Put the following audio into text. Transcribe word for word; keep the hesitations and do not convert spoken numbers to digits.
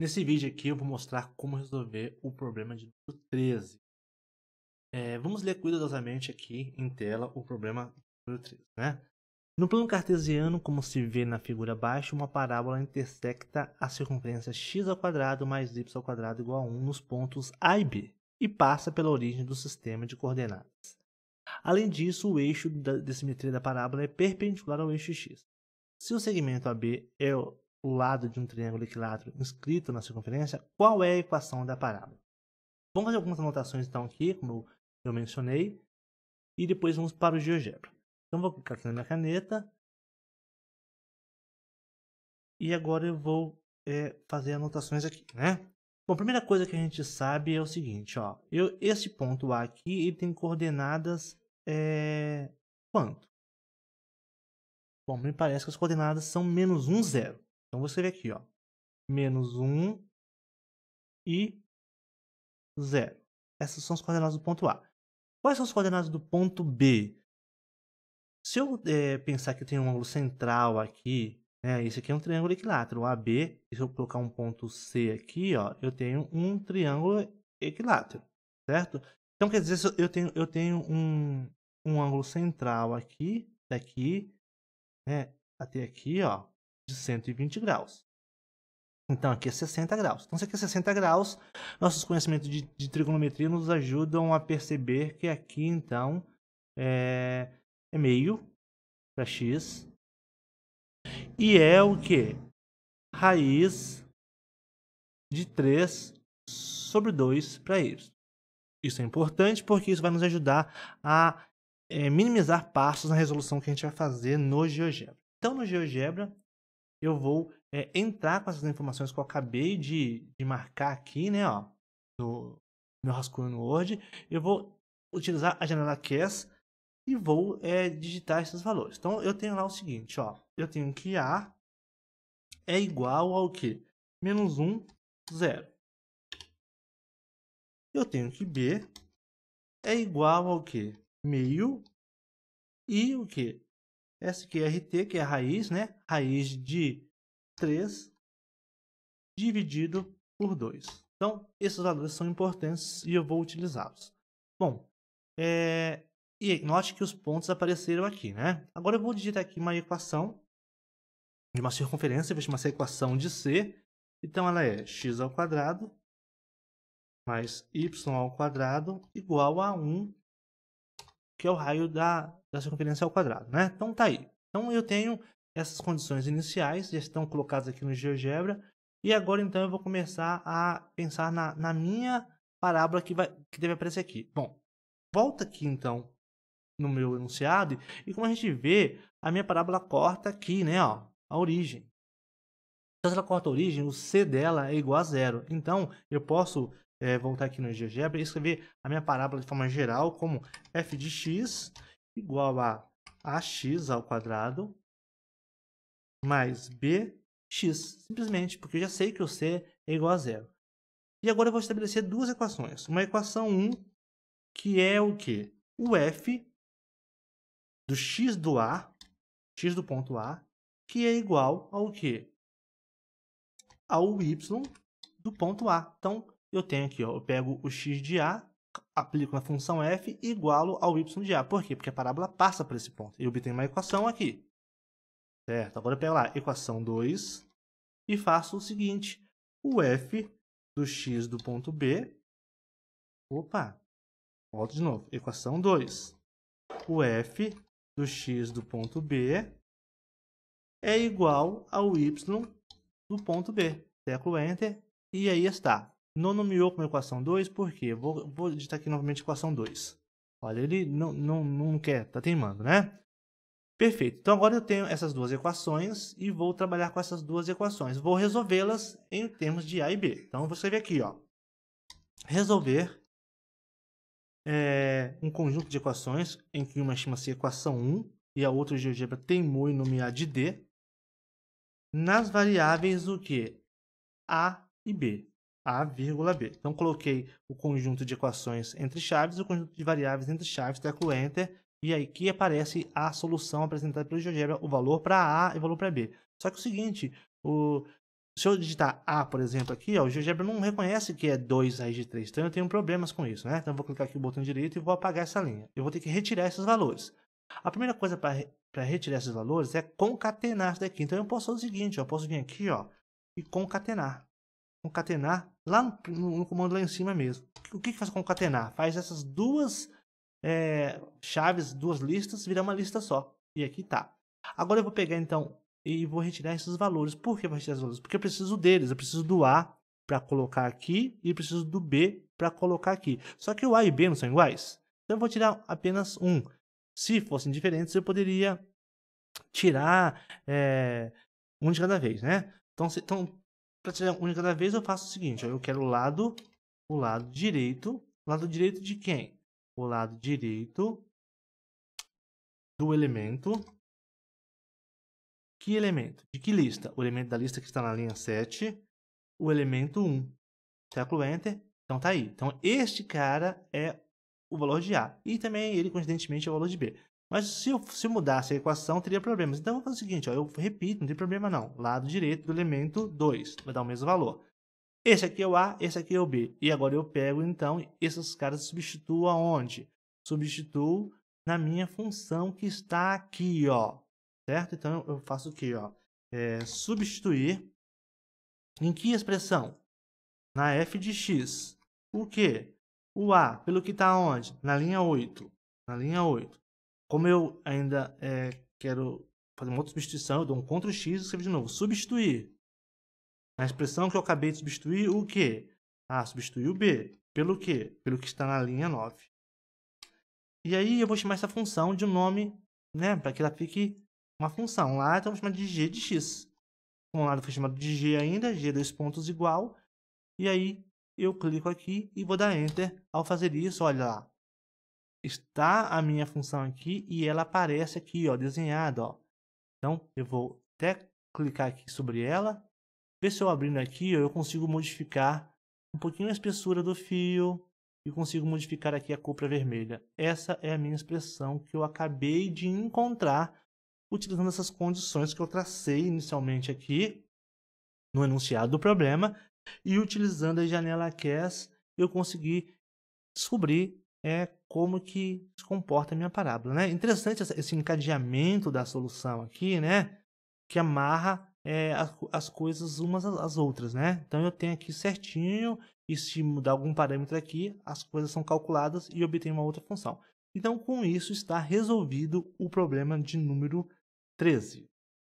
Nesse vídeo aqui eu vou mostrar como resolver o problema de número treze. É, vamos ler cuidadosamente aqui em tela o problema número treze, né? No plano cartesiano, como se vê na figura abaixo, uma parábola intersecta a circunferência x ao quadrado mais y ao quadrado igual a um nos pontos A e B e passa pela origem do sistema de coordenadas. Além disso, o eixo da simetria da parábola é perpendicular ao eixo x. Se o segmento A B é o o lado de um triângulo equilátero inscrito na circunferência, qual é a equação da parábola? Vamos fazer algumas anotações então aqui, como eu mencionei, e depois vamos para o GeoGebra. Então vou clicar aqui na minha caneta e agora eu vou é, fazer anotações aqui, né? Bom, a primeira coisa que a gente sabe é o seguinte, ó, eu, esse ponto A aqui ele tem coordenadas é, quanto? Bom, me parece que as coordenadas são menos um, zero. Então, vou escrever aqui, ó, menos um e zero. Essas são as coordenadas do ponto A. Quais são as coordenadas do ponto B? Se eu é, pensar que eu tenho um ângulo central aqui, né, esse aqui é um triângulo equilátero, o A B, e se eu colocar um ponto C aqui, ó, eu tenho um triângulo equilátero, certo? Então, quer dizer, eu tenho, eu tenho um, um ângulo central aqui, daqui, né, até aqui, ó, de cento e vinte graus. Então aqui é sessenta graus. Então se aqui é sessenta graus, nossos conhecimentos de, de trigonometria nos ajudam a perceber que aqui então é, é meio para x e é o que? Raiz de três sobre dois para y. Isso é importante porque isso vai nos ajudar a é, minimizar passos na resolução que a gente vai fazer no GeoGebra. Então no GeoGebra eu vou é, entrar com essas informações que eu acabei de, de marcar aqui, né, ó, no meu rascunho no Word. Eu vou utilizar a janela Ques e vou é, digitar esses valores. Então, eu tenho lá o seguinte, ó, eu tenho que A é igual ao que? menos um, zero. Eu tenho que B é igual ao que? Meio e o que? Essa aqui é R T, que é a raiz, né? Raiz de três dividido por dois. Então, esses valores são importantes e eu vou utilizá-los. Bom, é... e note que os pontos apareceram aqui, né? Agora eu vou digitar aqui uma equação de uma circunferência, eu vou chamar essa equação de C. Então, ela é x ao quadrado mais y ao quadrado igual a um, que é o raio da... da circunferência ao quadrado, né? Então tá aí. Então eu tenho essas condições iniciais, já estão colocadas aqui no GeoGebra. E agora então eu vou começar a pensar na, na minha parábola que, vai, que deve aparecer aqui. Bom, volta aqui então no meu enunciado. E como a gente vê, a minha parábola corta aqui, né? Ó, a origem. Então se ela corta a origem, o C dela é igual a zero. Então eu posso é, voltar aqui no GeoGebra e escrever a minha parábola de forma geral como f de x igual a ax ao quadrado mais bx, simplesmente, porque eu já sei que o C é igual a zero. E agora eu vou estabelecer duas equações. Uma equação um, que é o que? O f do x do A, x do ponto A, que é igual ao que? Ao y do ponto A. Então, eu tenho aqui, ó, eu pego o x de A, aplico na função f e igualo ao y de A. Por quê? Porque a parábola passa por esse ponto. Eu obtenho uma equação aqui. Certo? Agora eu pego lá equação dois e faço o seguinte. O f do x do ponto B... Opa! Volto de novo. Equação dois. O f do x do ponto B é igual ao y do ponto B. Teclo Enter e aí está. Não nomeou como equação dois, por quê? Vou, vou digitar aqui novamente equação dois. Olha, ele não, não, não quer, tá teimando, né? Perfeito. Então, agora eu tenho essas duas equações e vou trabalhar com essas duas equações. Vou resolvê-las em termos de A e B. Então, eu vou escrever aqui, ó. Resolver é, um conjunto de equações, em que uma chama-se equação um e a outra o GeoGebra teimou em nomear de D, nas variáveis o quê? A e B. A, B. Então, coloquei o conjunto de equações entre chaves e o conjunto de variáveis entre chaves, teclo Enter, e aí que aparece a solução apresentada pelo GeoGebra, o valor para A e o valor para B. Só que é o seguinte, o... Se eu digitar A, por exemplo, aqui, ó, o GeoGebra não reconhece que é dois raiz de três, então eu tenho problemas com isso, né? Então eu vou clicar aqui no botão direito e vou apagar essa linha. Eu vou ter que retirar esses valores. A primeira coisa para re retirar esses valores é concatenar isso daqui. Então eu posso fazer o seguinte, ó, eu posso vir aqui, ó, e concatenar. Concatenar lá no, no, no comando lá em cima mesmo. O que, que faz concatenar? Faz essas duas é, chaves, duas listas, virar uma lista só. E aqui tá. Agora eu vou pegar então e vou retirar esses valores. Por que eu vou retirar esses valores? Porque eu preciso deles. Eu preciso do A para colocar aqui e preciso do B para colocar aqui. Só que o A e B não são iguais. Então eu vou tirar apenas um. Se fossem diferentes, eu poderia tirar é, um de cada vez, né? Então, se, então para tirar um de cada vez, eu faço o seguinte. Ó, eu quero o lado, o lado direito. O lado direito de quem? O lado direito do elemento. Que elemento? De que lista? O elemento da lista que está na linha sete, o elemento um. Teclo Enter. Então tá aí. Então este cara é o valor de A. E também ele, coincidentemente, é o valor de B. Mas se eu, se eu mudasse a equação, teria problemas. Então eu vou fazer o seguinte, ó, eu repito, não tem problema não. Lado direito do elemento dois. Vai dar o mesmo valor. Esse aqui é o A, esse aqui é o B. E agora eu pego, então, esses caras substituo aonde? Substituo na minha função que está aqui, ó. Certo? Então eu faço o que? Ó? É, substituir em que expressão? Na f de x. O que? O a, pelo que está onde? Na linha oito. Na linha oito. Como eu ainda é, quero fazer uma outra substituição, eu dou um Ctrl X e escrevo de novo. Substituir. Na expressão que eu acabei de substituir, o que? Ah, substituir o b. Pelo que? Pelo que está na linha nove. E aí eu vou chamar essa função de um nome, né, para que ela fique uma função lá, então eu vou chamar de g de x. Um lado foi chamado de g ainda, g dois pontos igual. E aí eu clico aqui e vou dar enter. Ao fazer isso, olha lá. Está a minha função aqui e ela aparece aqui, ó, desenhada, ó. Então eu vou até clicar aqui sobre ela. Ver se eu abrindo aqui, ó, eu consigo modificar um pouquinho a espessura do fio e consigo modificar aqui a cor para vermelha. Essa é a minha expressão que eu acabei de encontrar utilizando essas condições que eu tracei inicialmente aqui no enunciado do problema, e utilizando a janela Q E S eu consegui descobrir é, como que se comporta a minha parábola, né? Interessante esse encadeamento da solução aqui, né? Que amarra é, as, as coisas umas às outras, né? Então eu tenho aqui certinho, e se mudar algum parâmetro aqui, as coisas são calculadas e obtenho uma outra função. Então com isso está resolvido o problema de número treze.